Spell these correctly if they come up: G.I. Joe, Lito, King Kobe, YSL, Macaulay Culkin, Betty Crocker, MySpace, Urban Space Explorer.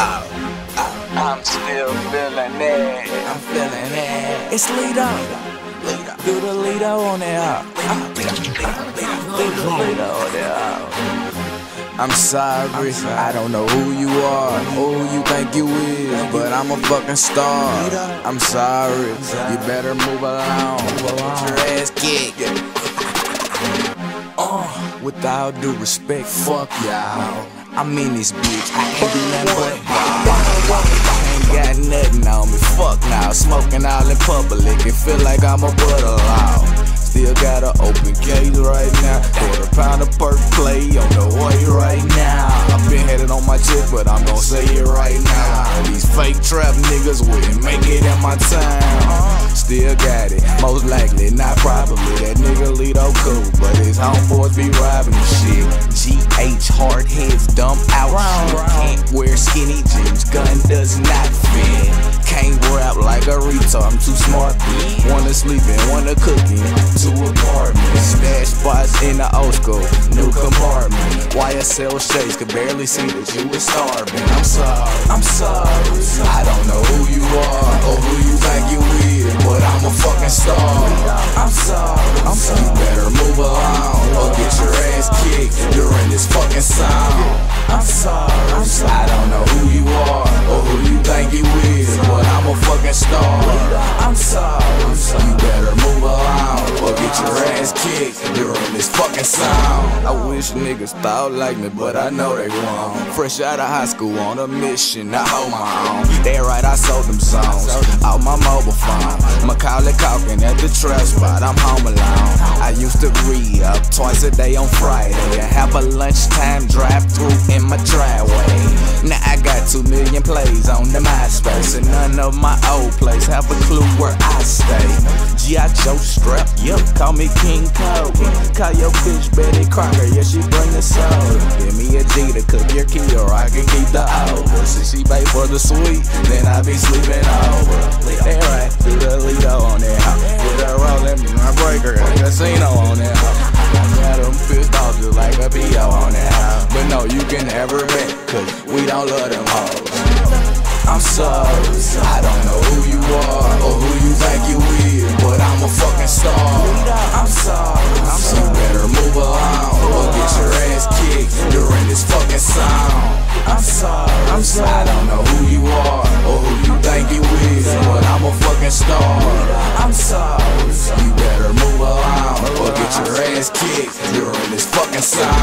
I'm still feeling it. I'm feeling it. It's Lito. Lito. Do the Lito on it. Do the Lito on it. I'm sorry. I don't know who you are, who you think you is, but I'm a fucking star. I'm sorry. You better move along. Get your ass kicked. Without due respect, fuck y'all. I mean this bitch, I can't do nothing but I ain't got nothing on me, fuck now. Smoking out in public, it feel like I'm a butter law. Still got an open case right now. Quarter pound of perk play on the way right now. I've been headed on my chest, but I'm gon' say it right now. These fake trap niggas wouldn't make it in my town. Still got it, most likely, not probably. That nigga Lito cool, but his homeboys be robbing shit. G.H. hard heads, dumb out shit. Can't wear skinny jeans, gun does not fit. Can't rap like a retard, I'm too smart. Wanna sleep and wanna cook in two apartments. Stash spots in the old school, new compartment. YSL shakes, could barely see that you was starving. I'm sorry, I'm sorry. I don't know who you are or who you think you is, but I'm a fucking star. I'm sorry, I'm sorry. You better move along or get your ass kicked during this fucking song. I'm sorry, I'm sorry. I don't know who you are or who you think you is, but I'm a fucking star. I'm sorry, I'm sorry. You better move along or get your ass kicked during this fucking song. I wish niggas thought like me, but I know they wrong. Fresh out of high school on a mission, I hold my own. They right, I sold them songs out my mobile phone. Macaulay Culkin at the trap spot, I'm home alone. I used to re-up twice a day on Friday and have a lunchtime drive-through in my driveway. Now I got 2 million plays on the MySpace, and none of my old plays have a clue where I stay. G.I. Joe strap, yep, call me King Kobe. Call your bitch Betty Crocker, yeah, she bring the soda. Give me a G to cook your key or I can keep the over. Since she bait for the sweet, then I be sleeping over. They right, do the Lito on it. With her rolling, my breaker, a casino on it. Got them pissed off just like a P.O. on it. But no, you can never bet, cause we don't love them hoes. I'm sorry, I don't know who you are or who you think you is, but I'm a fucking star. I'm sorry, I'm sorry. You better move along or get your ass kicked during this fucking song. I'm sorry, I'm sorry. I don't know who you are or who you think you is, but I'm a fucking star. I'm sorry, you better move along or get your ass kicked during this fucking song.